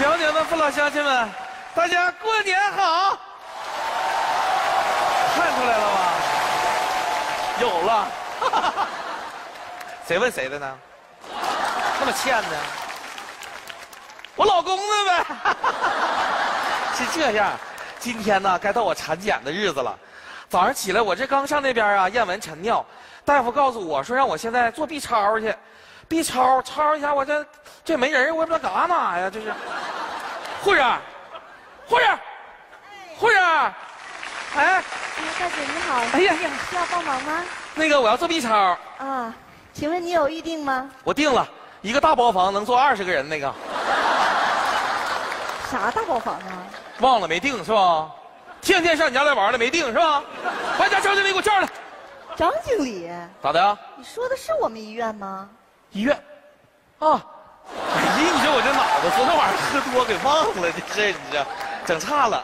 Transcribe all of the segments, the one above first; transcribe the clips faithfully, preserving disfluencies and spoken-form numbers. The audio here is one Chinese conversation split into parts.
辽宁的父老乡亲们，大家过年好！看出来了吧？有了，哈哈哈。谁问谁的呢？那么欠呢？我老公呢呗。哈哈哈。是这样，今天呢，该到我产检的日子了。早上起来，我这刚上那边啊验完晨尿，大夫告诉我说让我现在做 B 超去。 B 超超一下，我这这没人，我也不知道干嘛呀，这是。护士，护士，护士，哎，大姐你好，哎呀呀，需要帮忙吗？那个我要做 B 超。啊，请问你有预定吗？我定了一个大包房，能坐二十个人那个。啥大包房啊？忘了没定是吧？天天上你家来玩了没定是吧？把你家张经理给我叫来。张经理？咋的呀？你说的是我们医院吗？ 医院，啊！哎呀，你说我这脑子昨天晚上喝多给忘了，这事你这整差了。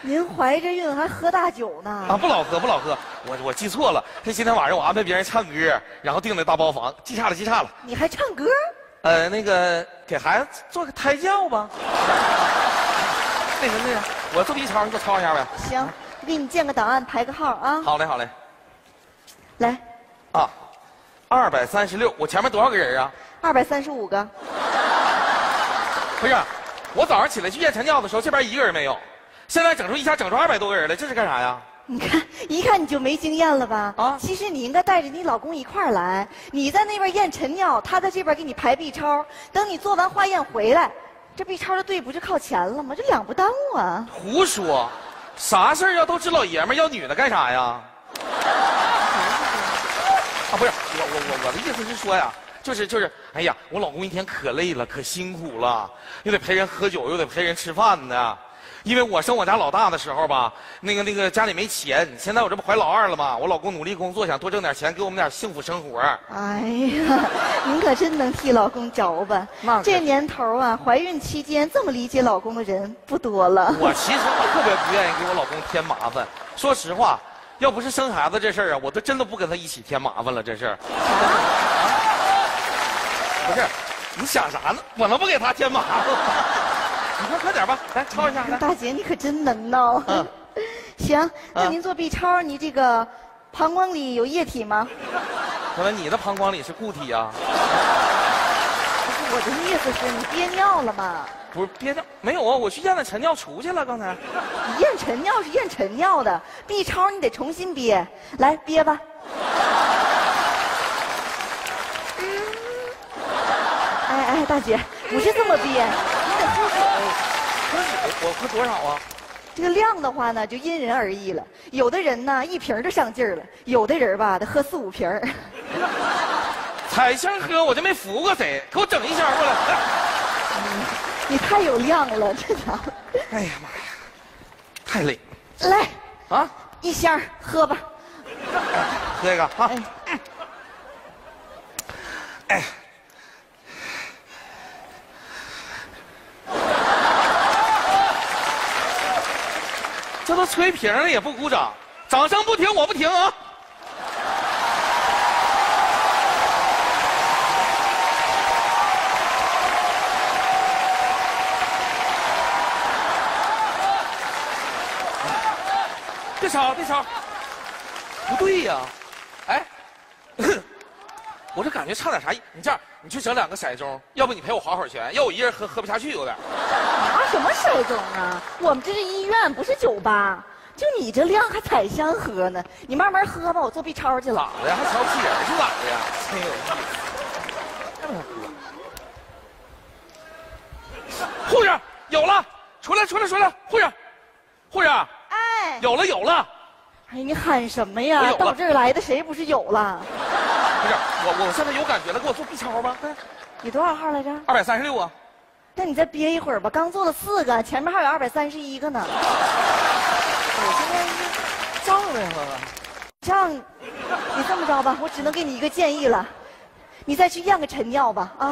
您怀着孕还喝大酒呢？啊，不老喝，不老喝，我我记错了。这今天晚上我安排别人唱歌，然后订的大包房，记差了，记差了。你还唱歌？呃，那个给孩子做个胎教吧。那什那啥，我做 B 超，你给我抄一下呗。行，我给你建个档案，排个号啊。好嘞，好嘞。来。啊。 二百三十六，我前面多少个人啊？二百三十五个。不是，我早上起来去验晨尿的时候，这边一个人没有，现在整出一下整出二百多个人了，这是干啥呀？你看，一看你就没经验了吧？啊，其实你应该带着你老公一块儿来，你在那边验晨尿，他在这边给你排 B 超，等你做完化验回来，这 B 超的队不就靠前了吗？这两不耽误啊！胡说，啥事儿要都知老爷们儿，要女的干啥呀？ 啊，不是我我我我的意思是说呀，就是就是，哎呀，我老公一天可累了，可辛苦了，又得陪人喝酒，又得陪人吃饭呢。因为我生我家老大的时候吧，那个那个家里没钱，现在我这不怀老二了吗？我老公努力工作，想多挣点钱，给我们点幸福生活。哎呀，您可真能替老公着吧？那这年头啊，怀孕期间这么理解老公的人不多了。我其实我特别不愿意给我老公添麻烦，说实话。 要不是生孩子这事儿啊，我都真的不跟他一起添麻烦了。这事儿，不是，你想啥呢？我能不给他添麻烦吗？你快快点吧，来抄一下。大姐，你可真能闹。嗯、行，那您做 B 超，你这个膀胱里有液体吗？可能你的膀胱里是固体啊。不是我的意思是你憋尿了吗？ 不是憋尿没有啊，我去验了晨尿出去了。刚才你验晨尿是验晨尿的 ，B 超你得重新憋，来憋吧。嗯、哎哎，大姐不是这么憋，你得喝水。喝水，我喝多少啊？这个量的话呢，就因人而异了。有的人呢一瓶就上劲儿了，有的人吧得喝四五瓶儿。彩香喝我就没服过谁，给我整一箱过来。来嗯 你太有量了，这家伙！哎呀妈呀，太累。来啊，一箱喝吧。喝一个啊。哎。这都吹瓶了也不鼓掌，掌声不停我不停啊！ 别吵，别吵！不对呀、啊，哎，我这感觉差点啥意。你这样，你去整两个骰盅，要不你陪我划会儿拳，要我一人喝喝不下去有点。拿、啊、什么骰盅啊？我们这是医院，不是酒吧。就你这量还采香喝呢？你慢慢喝吧，我做 B 超去了。咋的呀？还瞧不起人是咋的呀？真有意思。护士，有了，出来，出来，出来，护士，护士。 有了有了！哎，你喊什么呀？到这儿来的谁不是有了？不是我，我现在有感觉了，给我做 B 超吧。你多少号来着？二百三十六啊。那你再憋一会儿吧，刚做了四个，前面还有二百三十一个呢。我现在胀着了。胀，你这么着吧，我只能给你一个建议了，你再去验个晨尿吧啊。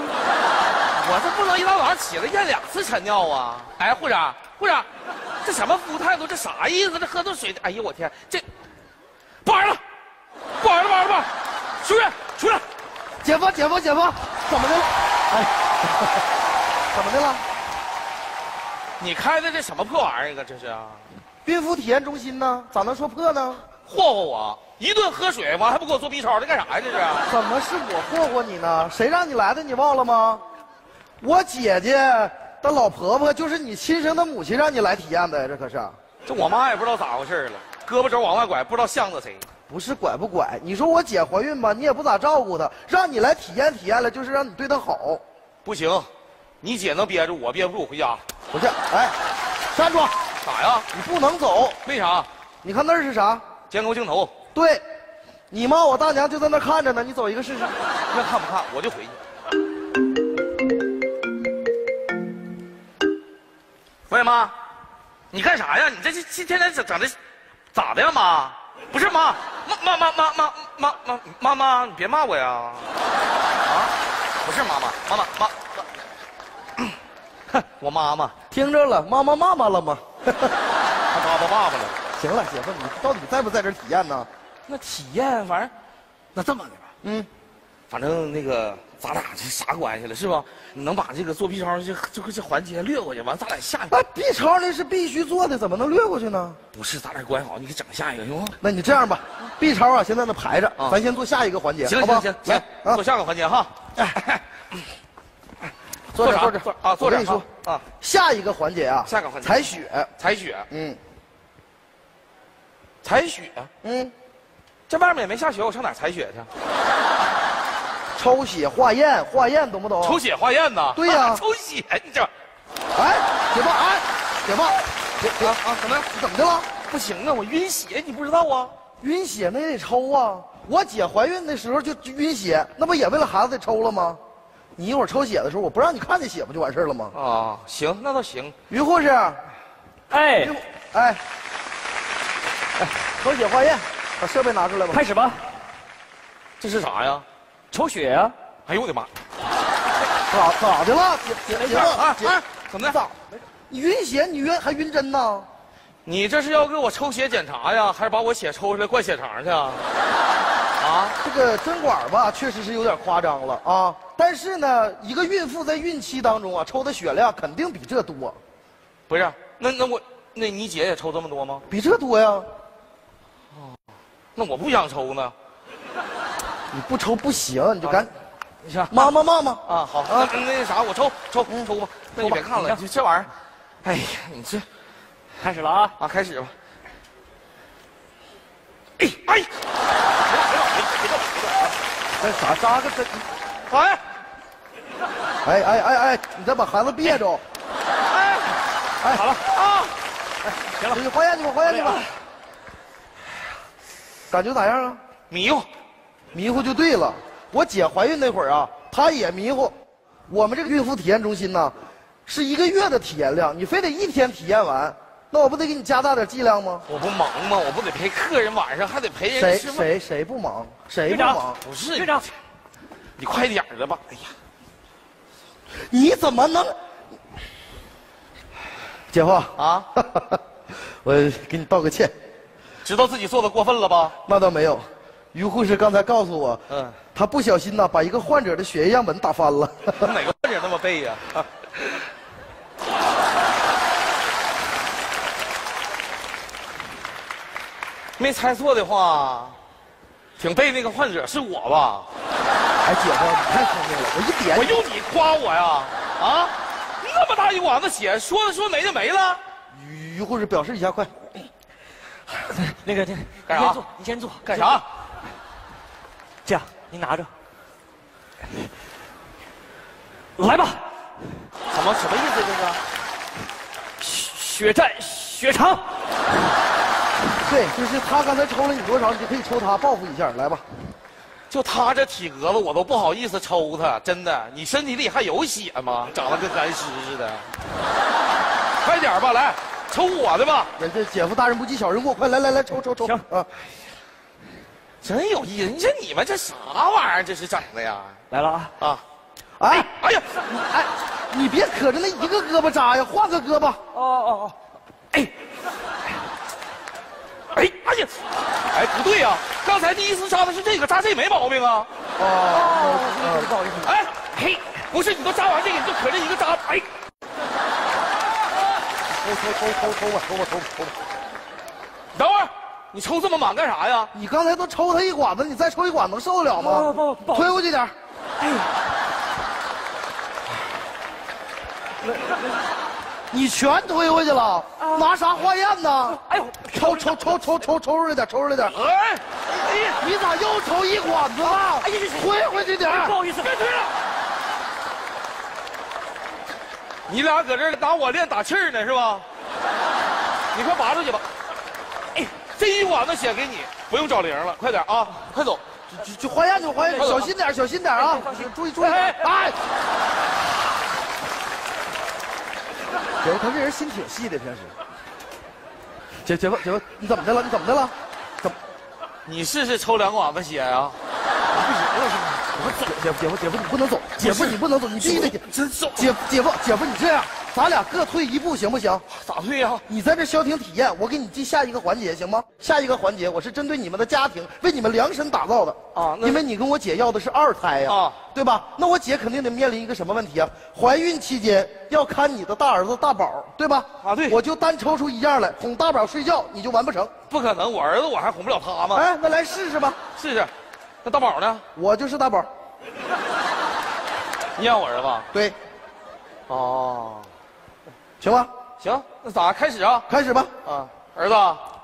我这不能一大早上起来验两次晨尿啊！哎，护士，护士。 这什么服务态度？这啥意思？这喝顿水，哎呀，我天，这不玩了，不玩了，不玩了，不玩了！出去，出来！姐夫，姐夫，姐夫，怎么的了？哎，怎么的了？你开的这什么破玩意儿啊？这是孕妇体验中心呢，咋能说破呢？霍霍我一顿喝水，完还不给我做 B 超，这干啥呀？这是怎么是我霍霍你呢？谁让你来的？你忘了吗？我姐姐的老婆婆就是你亲生的母亲，让你来体验的，这可是。这我妈也不知道咋回事了，胳膊肘往外拐，不知道向着谁。 不是拐不拐？你说我姐怀孕吧，你也不咋照顾她，让你来体验体验了，就是让你对她好。不行，你姐能憋住，我憋不住，回家。回去，哎，站住！啥呀？你不能走，为啥？你看那是啥？监控镜头。对，你妈我大娘就在那看着呢，你走一个试试。那看不看？我就回去。喂，妈，你干啥呀？你这今天天整的咋的呀，妈？ 不是妈，妈妈妈妈妈妈妈妈，你别骂我呀！啊，不是妈妈，妈妈妈，哼、嗯，我妈妈听着了，妈妈骂骂了吗？还爸爸爸爸了。行了，姐夫，你到底在不在这体验呢？那体验，反正，那这么的吧，嗯，反正那个咱俩这啥关系了，是吧？你能把这个做 B 超这这这环节略过去，完咱俩下一个。那 B 超那是必须做的，怎么能略过去呢？ 不是，咱俩关系好，你给整下一个行吗？那你这样吧 ，B 超啊，先在那排着，啊、咱先做下一个环节，行行行，来啊，做下个环节哈。哎，坐这坐这啊，坐这。我跟你说啊，下一个环节啊，下个环节采血，采血，嗯，采血，嗯，这外面也没下雪，我上哪采血去？抽血化验，化验懂不懂？抽血化验呢？对呀，抽血你这，哎，姐夫，哎，姐夫。 啊啊！怎么样？怎么的了？不行啊，我晕血，你不知道啊？晕血那也得抽啊！我姐怀孕的时候就晕血，那不也为了孩子得抽了吗？你一会儿抽血的时候，我不让你看见血，不就完事了吗？啊，行，那倒行。于护士，哎，哎，哎，抽血化验，把设备拿出来吧。开始吧。这是啥呀？抽血呀、啊！哎呦我的妈！咋咋的了？姐姐姐啊姐，怎么的？咋？ 你晕血，你晕还晕针呢？你这是要给我抽血检查呀，还是把我血抽出来灌血肠去啊？啊，这个针管吧，确实是有点夸张了啊。但是呢，一个孕妇在孕期当中啊，抽的血量肯定比这多。不是，那那我那你姐也抽这么多吗？比这多呀。哦，那我不想抽呢。你不抽不行，你就赶。啊 你想妈妈妈妈啊好啊那啥我抽抽抽吧，那你别看了，这玩意儿，哎呀你这，开始了啊啊开始吧，哎哎，别别别别别，那啥扎个针，哎，哎哎哎哎，你再把孩子憋着，哎哎好了啊，哎行了，你化验去吧化验去吧，感觉咋样啊？迷糊，迷糊就对了。 我姐怀孕那会儿啊，她也迷糊。我们这个孕妇体验中心呢，是一个月的体验量，你非得一天体验完，那我不得给你加大点剂量吗？我不忙吗？我不得陪客人，晚上还得陪人吃饭。谁谁谁不忙？谁不忙？不是队长，你快点的吧！哎呀，你怎么能？姐夫啊，我给你道个歉，知道自己做的过分了吧？那倒没有。 于护士刚才告诉我，嗯，他不小心呢，把一个患者的血液样本打翻了。哪个患者那么背呀、啊？没猜错的话，挺背那个患者是我吧？哎，姐夫，你太聪明了，我一点我用你夸我呀？啊，那么大一管子血，说着说没就没了。于于护士表示一下，快，那个，那个，干啥？你先坐，你先坐，干啥？ 这样，您拿着，来吧。怎么什么意思这是？血战血肠。对，就是他刚才抽了你多少，你就可以抽他报复一下，来吧。就他这体格子，我都不好意思抽他，真的。你身体里还有血吗？长得跟干尸似的。快点吧，来抽我的吧。人家姐夫大人不计小人过，快来来来抽抽抽。行啊。 真有意思！你说你们这啥玩意儿？这是整的呀！来了啊啊！哎哎呀！哎，你别可着那一个胳膊扎呀，换个胳膊。哦哦哦！哎哎哎呀！哎，不对呀、啊，刚才第一次扎的是这个，扎这没毛病啊。哦，不好意思。哎嘿，不是，你都扎完这个，你就可着一个扎。哎，抽抽抽抽抽吧抽吧抽吧抽吧！等会儿，你抽这么满干啥呀？你刚才都抽他一管子，你再抽一管子能受得了吗？不不不，推过去点。哎呦，你全推回去了，拿啥化验呢？哎呦，抽抽抽抽抽抽出来点，抽出来点。哎，哎呀，你咋又抽一管子了？哎呀，推回去点。不好意思，别推了。 你俩搁这打我练打气儿呢是吧？你快拔出去吧！哎，这一管子血给你，不用找零了，快点啊，快走！就就化验去，化验去，小心点，小心点啊！注意注意！哎，姐夫，他这人心挺细的，平时。姐姐夫，姐夫，你怎么的了？你怎么的了？怎么？你试试抽两管子血啊！不行了是吧？ 姐夫，姐夫，姐夫，你不能走！姐夫，你不能走，你必须得真走！姐夫，姐夫，姐夫，你这样，咱俩各退一步，行不行？咋退呀？你在这消停体验，我给你记下一个环节，行吗？下一个环节，我是针对你们的家庭，为你们量身打造的啊！因为你跟我姐要的是二胎呀，啊，对吧？那我姐肯定得面临一个什么问题啊？怀孕期间要看你的大儿子大宝，对吧？啊，对。我就单抽出一样来，哄大宝睡觉，你就完不成。不可能，我儿子我还哄不了他吗？哎，那来试试吧，试试。 那大宝呢？我就是大宝。你养我儿子？对。哦，行吧，行，那咋开始啊？开始吧。啊，儿子，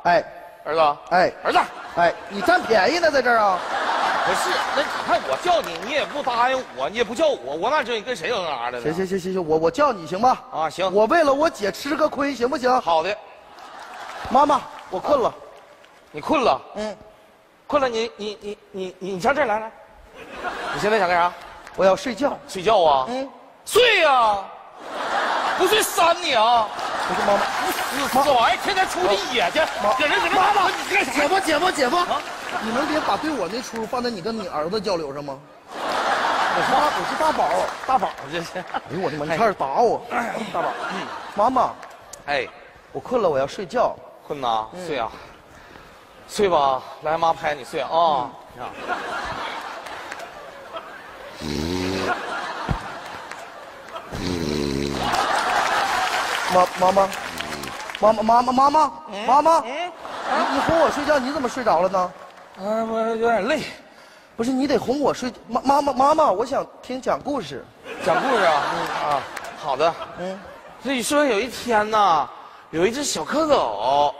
哎，儿子，哎，儿子，哎，你占便宜呢，在这儿啊？不是，那你看我叫你，你也不答应我，你也不叫我，我哪知道你跟谁嗯啊的？行行行行行，我我叫你行吧？啊，行。我为了我姐吃个亏，行不行？好的。妈妈，我困了。你困了？嗯。 困了，你你你你你你上这儿来来，你现在想干啥？我要睡觉。睡觉啊？嗯，睡呀，不睡删你啊！不是妈妈，你死这玩意儿，天天出去野去，搁这搁这。妈妈，你干啥？姐夫姐夫姐夫，你能别把对我那出放在你跟你儿子交流上吗？我是大我是大宝，大宝这是。哎呦我的妈！你开始打我，大宝。嗯，妈妈，哎，我困了，我要睡觉。困呐，睡啊。 睡吧，来妈拍你睡啊！啊，妈妈妈，妈妈妈妈妈妈妈妈，你你哄我睡觉，你怎么睡着了呢？啊，我有点累。不是你得哄我睡，妈妈妈妈妈，我想听讲故事。讲故事啊？嗯啊，好的。嗯，所以说有一天呢，有一只小蝌蚪，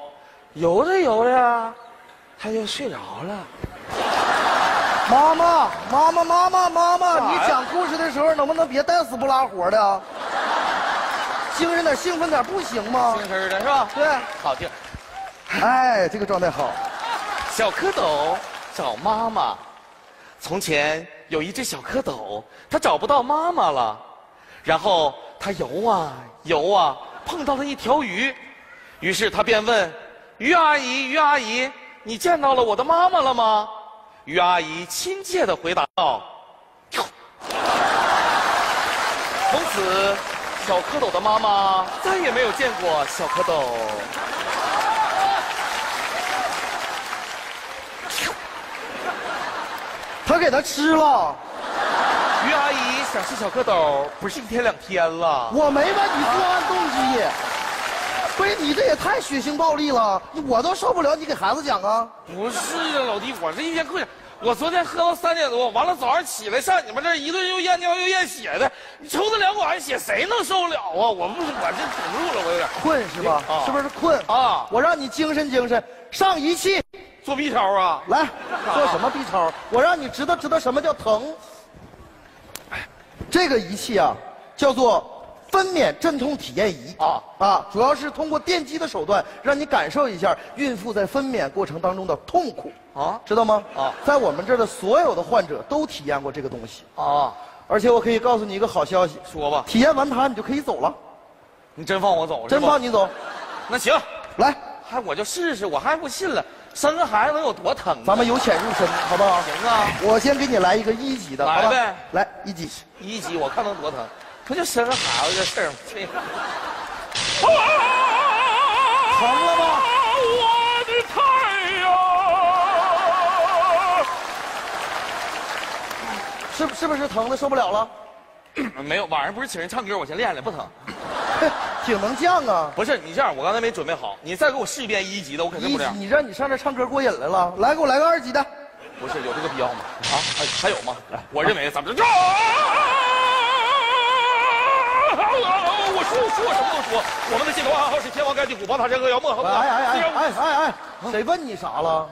游着游着。 他就睡着了。妈妈，妈妈，妈妈，妈妈，你讲故事的时候能不能别带死不拉活的、啊？精神点，兴奋点，不行吗？精神的是吧？对，好听。哎，这个状态好。小蝌蚪找妈妈。从前有一只小蝌蚪，它找不到妈妈了，然后它游啊游啊，碰到了一条鱼，于是它便问：“鱼阿姨，鱼阿姨。” 你见到了我的妈妈了吗？于阿姨亲切地回答道：“从此，小蝌蚪的妈妈再也没有见过小蝌蚪。”他给他吃了。于阿姨想吃小蝌蚪，不是一天两天了。我没把你作案动机。啊 不是你这也太血腥暴力了，我都受不了！你给孩子讲啊？不是啊，老弟，我这一天困，我昨天喝到三点多，完了早上起来上你们这儿一顿又验尿又验血的，你抽这两管血谁能受得了啊？我不是我这顶不住了，我有点困是吧？啊、是不是困啊？我让你精神精神，上仪器做 B 超啊！来，做什么 B 超？我让你知道知道什么叫疼。这个仪器啊，叫做。 分娩阵痛体验仪啊啊，主要是通过电击的手段，让你感受一下孕妇在分娩过程当中的痛苦啊，知道吗？啊，在我们这儿的所有的患者都体验过这个东西啊，而且我可以告诉你一个好消息，说吧，体验完它你就可以走了。你真放我走？真放你走？那行，来，还我就试试，我还不信了，生个孩子能有多疼？咱们由浅入深，好不好？行啊，我先给你来一个一级的，来呗，来一级，一级我看能多疼。 不就生个孩子的事儿吗？疼了吗？我的太阳，是是不是疼的受不了了？没有，晚上不是请人唱歌，我先练练，不疼。挺能犟啊！不是你这样，我刚才没准备好，你再给我试一遍一级的，我肯定不这样。你让你上这唱歌过瘾来了，来给我来个二级的。不是有这个必要吗？啊，哎，还有吗？我认为咱们这，我说说什么都说，我们的信头暗号是天王盖地虎，宝塔山歌谣莫横。哎哎哎哎哎哎，谁问你啥了？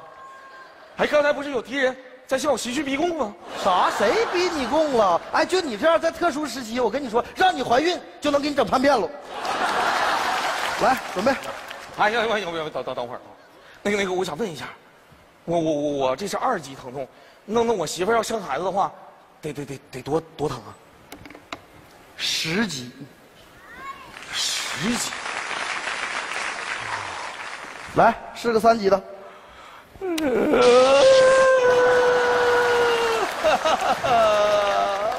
哎，刚才不是有敌人？ 在向我袭去逼供吗？啥？谁逼你供了？哎，就你这样，在特殊时期，我跟你说，让你怀孕就能给你整叛变了。来，准备。哎呀，哎呀，哎呀，等等等会儿啊。那个那个，我想问一下，我我我我这是二级疼痛，弄得我媳妇要生孩子的话，得得得得多多疼啊？十级。十级。来，试个三级的。呃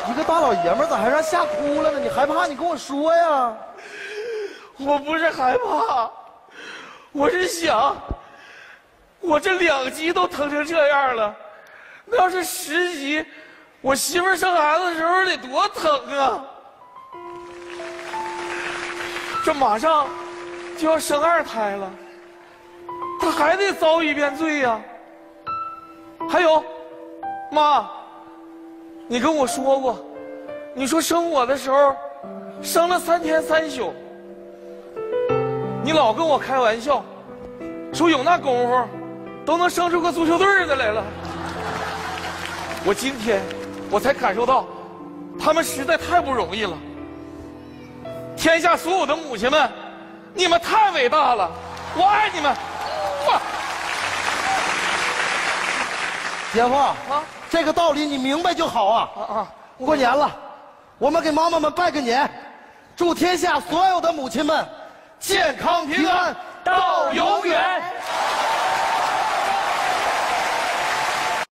一个大老爷们咋还让吓哭了呢？你害怕？你跟我说呀！我不是害怕，我是想，我这两级都疼成这样了，那要是十级，我媳妇生孩子的时候得多疼啊！这马上就要生二胎了，她还得遭一遍罪呀！还有，妈。 你跟我说过，你说生我的时候，生了三天三宿。你老跟我开玩笑，说有那功夫，都能生出个足球队的来了。我今天，我才感受到，他们实在太不容易了。天下所有的母亲们，你们太伟大了，我爱你们。哇！姐夫啊。 这个道理你明白就好啊！啊啊！过年了，我们给妈妈们拜个年，祝天下所有的母亲们健康平安到永远。